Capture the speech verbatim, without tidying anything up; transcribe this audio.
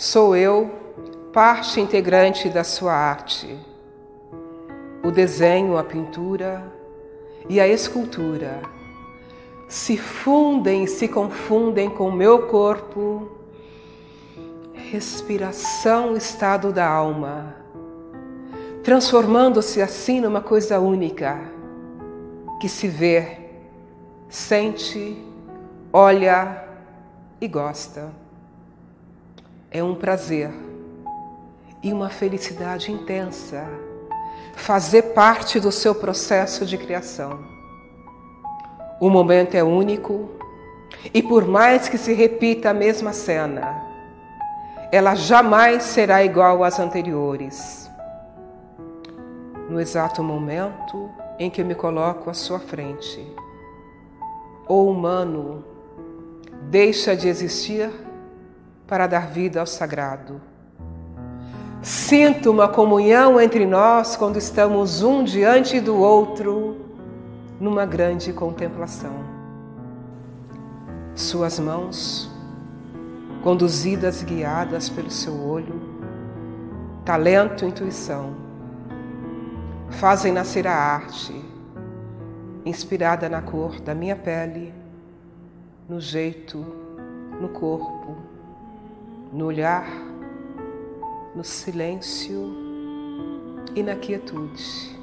Sou eu, parte integrante da sua arte. O desenho, a pintura e a escultura se fundem, se confundem com o meu corpo, respiração, estado da alma, transformando-se assim numa coisa única, que se vê, sente, olha e gosta. É um prazer e uma felicidade intensa fazer parte do seu processo de criação. O momento é único e, por mais que se repita a mesma cena, ela jamais será igual às anteriores. No exato momento em que eu me coloco à sua frente, o humano deixa de existir para dar vida ao sagrado. Sinto uma comunhão entre nós quando estamos um diante do outro, numa grande contemplação. Suas mãos, conduzidas, guiadas pelo seu olho, talento e intuição, fazem nascer a arte, inspirada na cor da minha pele, no jeito, no corpo, no olhar, no silêncio e na quietude.